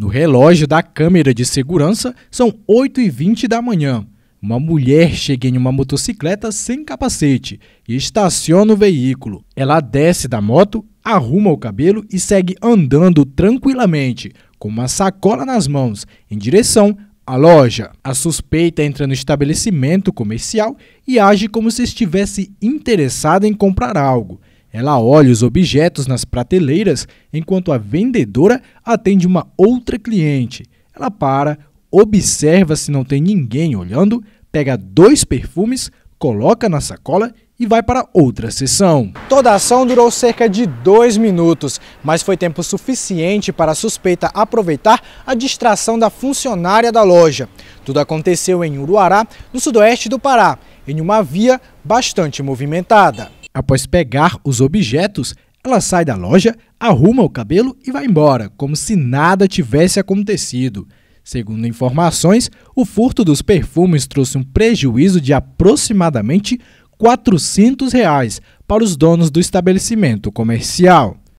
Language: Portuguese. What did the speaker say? No relógio da câmera de segurança, são 8h20 da manhã. Uma mulher chega em uma motocicleta sem capacete e estaciona o veículo. Ela desce da moto, arruma o cabelo e segue andando tranquilamente, com uma sacola nas mãos, em direção à loja. A suspeita entra no estabelecimento comercial e age como se estivesse interessada em comprar algo. Ela olha os objetos nas prateleiras enquanto a vendedora atende uma outra cliente. Ela para, observa se não tem ninguém olhando, pega 2 perfumes, coloca na sacola e vai para outra sessão. Toda a ação durou cerca de 2 minutos, mas foi tempo suficiente para a suspeita aproveitar a distração da funcionária da loja. Tudo aconteceu em Uruará, no sudoeste do Pará, em uma via bastante movimentada. Após pegar os objetos, ela sai da loja, arruma o cabelo e vai embora, como se nada tivesse acontecido. Segundo informações, o furto dos perfumes trouxe um prejuízo de aproximadamente R$ 400 para os donos do estabelecimento comercial.